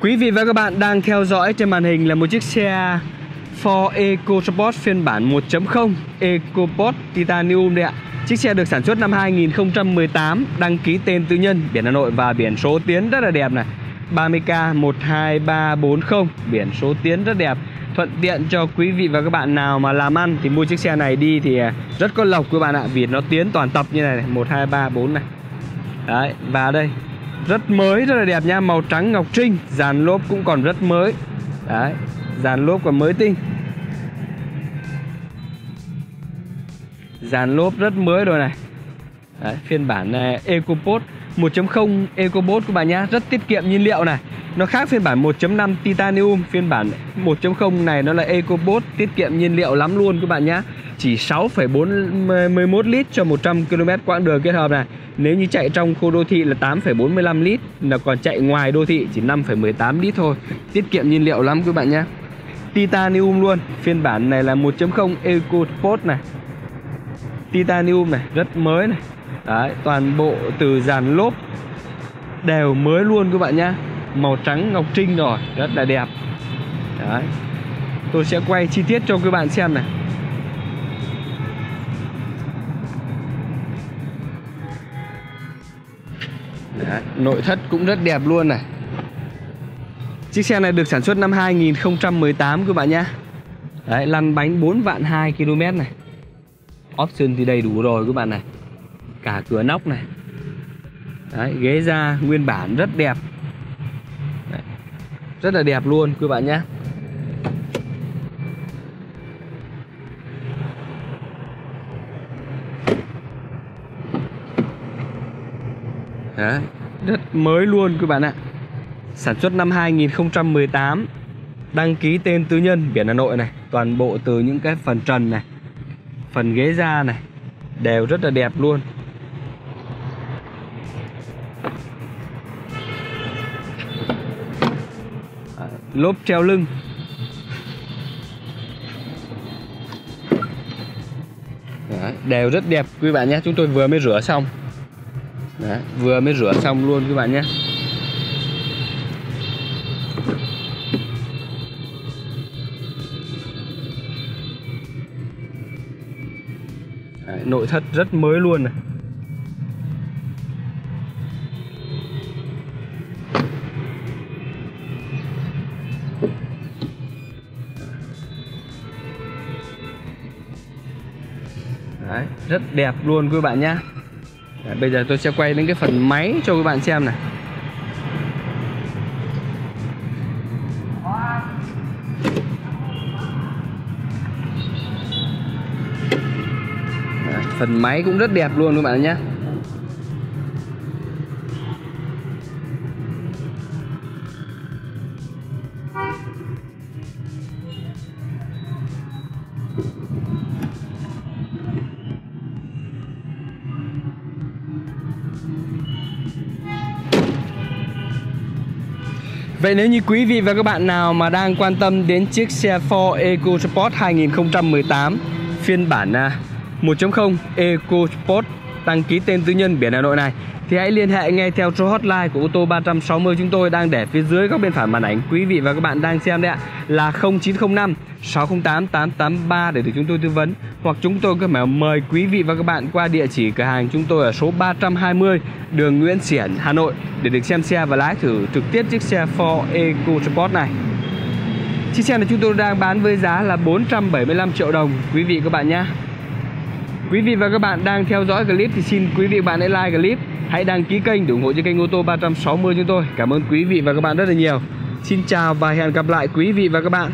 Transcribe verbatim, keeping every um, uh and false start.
Quý vị và các bạn đang theo dõi trên màn hình là một chiếc xe Ford EcoSport phiên bản một chấm không EcoSport Titanium đây ạ. Chiếc xe được sản xuất năm hai nghìn không trăm mười tám, đăng ký tên tư nhân, biển Hà Nội và biển số tiến rất là đẹp này, ba mươi K một hai ba bốn không, biển số tiến rất đẹp. Thuận tiện cho quý vị và các bạn nào mà làm ăn thì mua chiếc xe này đi thì rất có lộc các bạn ạ, vì nó tiến toàn tập như này này, một hai ba bốn này. Đấy, và đây rất mới, rất là đẹp nha, màu trắng ngọc trinh, dàn lốp cũng còn rất mới. Đấy, dàn lốp còn mới tinh. Dàn lốp rất mới rồi này. Đấy, phiên bản EcoSport một chấm không EcoSport các bạn nhá, rất tiết kiệm nhiên liệu này. Nó khác phiên bản một chấm năm Titanium, phiên bản một chấm không này nó là EcoSport, tiết kiệm nhiên liệu lắm luôn các bạn nhá. Chỉ sáu phẩy bốn mươi mốt lít cho một trăm ki lô mét quãng đường kết hợp này. Nếu như chạy trong khu đô thị là tám phẩy bốn mươi lăm lít, là còn chạy ngoài đô thị chỉ năm phẩy mười tám lít thôi. Tiết kiệm nhiên liệu lắm các bạn nhá. Titanium luôn, phiên bản này là một chấm không EcoSport này. Titanium này, rất mới này. Đấy, toàn bộ từ dàn lốp đều mới luôn các bạn nhá. Màu trắng ngọc trinh rồi, rất là đẹp. Đấy, tôi sẽ quay chi tiết cho các bạn xem này. Đấy, nội thất cũng rất đẹp luôn này. Chiếc xe này được sản xuất năm hai nghìn không trăm mười tám các bạn nhá. Đấy, lăn bánh bốn vạn hai ki lô mét này. Option thì đầy đủ rồi các bạn này. Cả cửa nóc này. Đấy, ghế da nguyên bản rất đẹp. Đấy, rất là đẹp luôn các bạn nhá. Đấy, rất mới luôn các bạn ạ. Sản xuất năm hai nghìn không trăm mười tám, đăng ký tên tư nhân, biển Hà Nội này. Toàn bộ từ những cái phần trần này, phần ghế da này, đều rất là đẹp luôn. Lốp treo lưng. Đấy, đều rất đẹp quý bạn nhé. Chúng tôi vừa mới rửa xong. Đấy, vừa mới rửa xong luôn các bạn nhé. Đấy, nội thất rất mới luôn này. Đấy, rất đẹp luôn các bạn nhé. Đấy, bây giờ tôi sẽ quay đến cái phần máy cho các bạn xem này. Đấy, phần máy cũng rất đẹp luôn các bạn nhé. Vậy nếu như quý vị và các bạn nào mà đang quan tâm đến chiếc xe Ford EcoSport hai nghìn không trăm mười tám phiên bản một chấm không EcoSport đăng ký tên tư nhân biển Hà Nội này thì hãy liên hệ ngay theo số hotline của ô tô ba sáu không chúng tôi đang để phía dưới góc bên phải màn ảnh quý vị và các bạn đang xem đấy ạ, là không chín không năm sáu không tám tám tám ba để được chúng tôi tư vấn, hoặc chúng tôi có thể mời quý vị và các bạn qua địa chỉ cửa hàng chúng tôi ở số ba trăm hai mươi đường Nguyễn Xiển, Hà Nội để được xem xe và lái thử trực tiếp chiếc xe Ford EcoSport này. Chiếc xe này chúng tôi đang bán với giá là bốn trăm bảy mươi lăm triệu đồng quý vị các bạn nhé. Quý vị và các bạn đang theo dõi clip thì xin quý vị và bạn hãy like clip, hãy đăng ký kênh để ủng hộ cho kênh ô tô ba sáu không chúng tôi. Cảm ơn quý vị và các bạn rất là nhiều. Xin chào và hẹn gặp lại quý vị và các bạn.